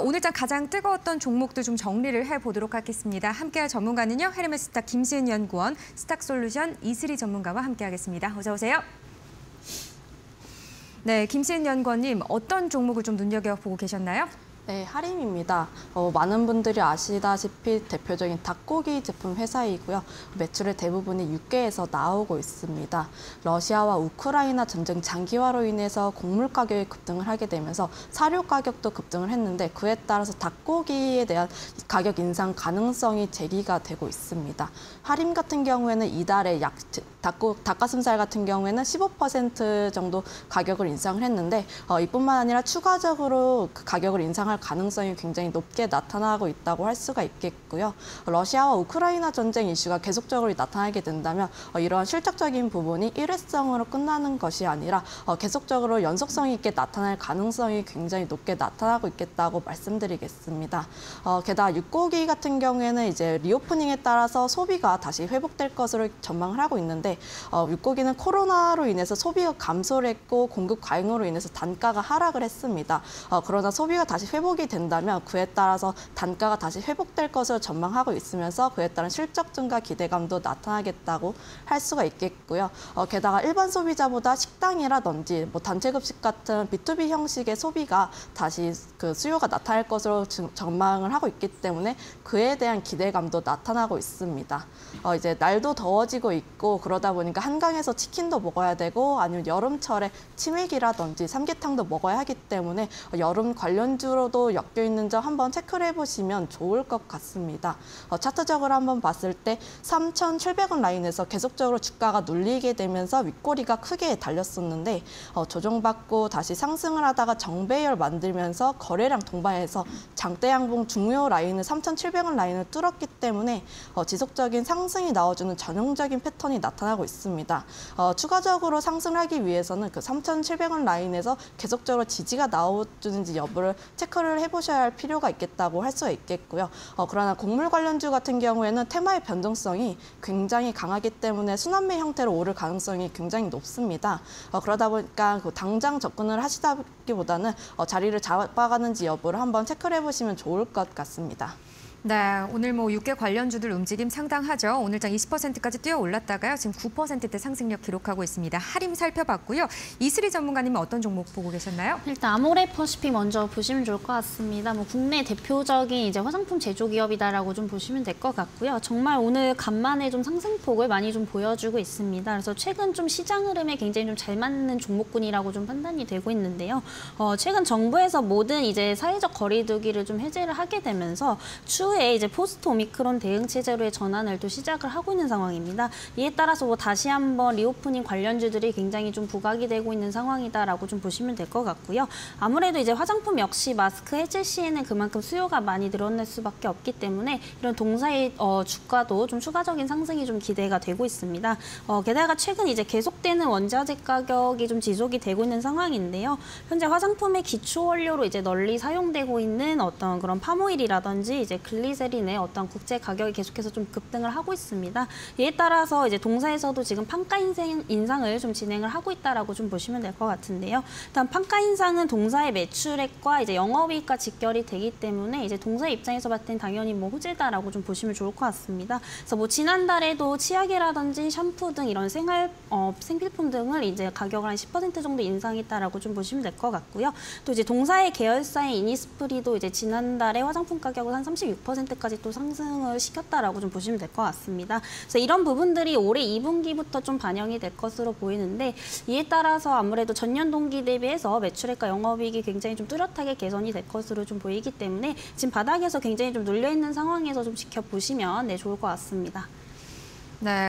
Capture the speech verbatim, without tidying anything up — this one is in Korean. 오늘자 가장 뜨거웠던 종목도 좀 정리를 해보도록 하겠습니다. 함께할 전문가는요, 헤르메스 탁 김시은 연구원, 스탁솔루션 이슬이 전문가와 함께하겠습니다. 어서 오세요. 네, 김시은 연구원님, 어떤 종목을 좀 눈여겨보고 계셨나요? 네, 하림입니다. 어, 많은 분들이 아시다시피 대표적인 닭고기 제품 회사이고요. 매출의 대부분이 육계에서 나오고 있습니다. 러시아와 우크라이나 전쟁 장기화로 인해서 곡물 가격이 급등을 하게 되면서 사료 가격도 급등을 했는데, 그에 따라서 닭고기에 대한 가격 인상 가능성이 제기가 되고 있습니다. 하림 같은 경우에는 이달에 약 닭고, 닭가슴살 같은 경우에는 십오 퍼센트 정도 가격을 인상을 했는데, 어, 이뿐만 아니라 추가적으로 그 가격을 인상할 가능성이 굉장히 높게 나타나고 있다고 할 수가 있겠고요. 러시아와 우크라이나 전쟁 이슈가 계속적으로 나타나게 된다면 이러한 실적적인 부분이 일회성으로 끝나는 것이 아니라 계속적으로 연속성 있게 나타날 가능성이 굉장히 높게 나타나고 있겠다고 말씀드리겠습니다. 게다가 육고기 같은 경우에는 이제 리오프닝에 따라서 소비가 다시 회복될 것으로 전망을 하고 있는데, 육고기는 코로나로 인해서 소비가 감소를 했고 공급 과잉으로 인해서 단가가 하락을 했습니다. 그러나 소비가 다시 회복 회복이 된다면 그에 따라서 단가가 다시 회복될 것을 전망하고 있으면서 그에 따른 실적 증가 기대감도 나타나겠다고 할 수가 있겠고요. 어, 게다가 일반 소비자보다 식당이라든지 뭐 단체급식 같은 비투비 형식의 소비가 다시 그 수요가 나타날 것으로 전망을 하고 있기 때문에 그에 대한 기대감도 나타나고 있습니다. 어, 이제 날도 더워지고 있고, 그러다 보니까 한강에서 치킨도 먹어야 되고 아니면 여름철에 치맥이라든지 삼계탕도 먹어야 하기 때문에 여름 관련주로 도 엮여 있는 점 한번 체크를 해보시면 좋을 것 같습니다. 어, 차트적으로 한번 봤을 때 삼천칠백 원 라인에서 계속적으로 주가가 눌리게 되면서 윗꼬리가 크게 달렸었는데, 어, 조정받고 다시 상승을 하다가 정배열 만들면서 거래량 동반해서 장대양봉 중요 라인을 삼천칠백 원 라인을 뚫었기 때문에 어, 지속적인 상승이 나와주는 전형적인 패턴이 나타나고 있습니다. 어, 추가적으로 상승하기 위해서는 그 삼천칠백 원 라인에서 계속적으로 지지가 나와주는지 여부를 체크 를 해보셔야 할 필요가 있겠다고 할 수가 있겠고요. 어, 그러나 곡물 관련주 같은 경우에는 테마의 변동성이 굉장히 강하기 때문에 순환매 형태로 오를 가능성이 굉장히 높습니다. 어, 그러다 보니까 그 당장 접근을 하시다기보다는 어, 자리를 잡아가는지 여부를 한번 체크를 해보시면 좋을 것 같습니다. 네, 오늘 뭐 육계 관련주들 움직임 상당하죠. 오늘장 이십 퍼센트까지 뛰어 올랐다가요, 지금 구 퍼센트대 상승력 기록하고 있습니다. 하림 살펴봤고요. 이슬이 전문가님은 어떤 종목 보고 계셨나요? 일단 아모레퍼시픽 먼저 보시면 좋을 것 같습니다. 뭐 국내 대표적인 이제 화장품 제조 기업이다라고 좀 보시면 될 것 같고요. 정말 오늘 간만에 좀 상승폭을 많이 좀 보여주고 있습니다. 그래서 최근 좀 시장 흐름에 굉장히 좀 잘 맞는 종목군이라고 좀 판단이 되고 있는데요. 어, 최근 정부에서 모든 이제 사회적 거리두기를 좀 해제를 하게 되면서 추 후에 이제 포스트 오미크론 대응 체제로의 전환을 또 시작을 하고 있는 상황입니다. 이에 따라서 뭐 다시 한번 리오프닝 관련주들이 굉장히 좀 부각이 되고 있는 상황이다라고 좀 보시면 될 것 같고요. 아무래도 이제 화장품 역시 마스크 해제 시에는 그만큼 수요가 많이 늘어날 수밖에 없기 때문에 이런 동사의 어, 주가도 좀 추가적인 상승이 좀 기대가 되고 있습니다. 어, 게다가 최근 이제 계속되는 원자재 가격이 좀 지속이 되고 있는 상황인데요. 현재 화장품의 기초 원료로 이제 널리 사용되고 있는 어떤 그런 파모일이라든지 이제 글리세린의 어떤 국제 가격이 계속해서 좀 급등을 하고 있습니다. 이에 따라서 이제 동사에서도 지금 판가 인상을 좀 진행을 하고 있다라고 좀 보시면 될 것 같은데요. 일단 판가 인상은 동사의 매출액과 이제 영업이익과 직결이 되기 때문에 이제 동사 입장에서 봤을 땐 당연히 뭐 호재다라고 좀 보시면 좋을 것 같습니다. 그래서 뭐 지난달에도 치약이라든지 샴푸 등 이런 생활 어, 생필품 등을 이제 가격을 한 십 퍼센트 정도 인상했다라고 좀 보시면 될 것 같고요. 또 이제 동사의 계열사인 이니스프리도 이제 지난달에 화장품 가격을 한 삼십육 퍼센트까지 또 상승을 시켰다라고 좀 보시면 될 것 같습니다. 그래서 이런 부분들이 올해 이 분기부터 좀 반영이 될 것으로 보이는데, 이에 따라서 아무래도 전년 동기 대비해서 매출액과 영업이익이 굉장히 좀 뚜렷하게 개선이 될 것으로 좀 보이기 때문에 지금 바닥에서 굉장히 좀 눌려 있는 상황에서 좀 지켜보시면 네, 좋을 것 같습니다. 네.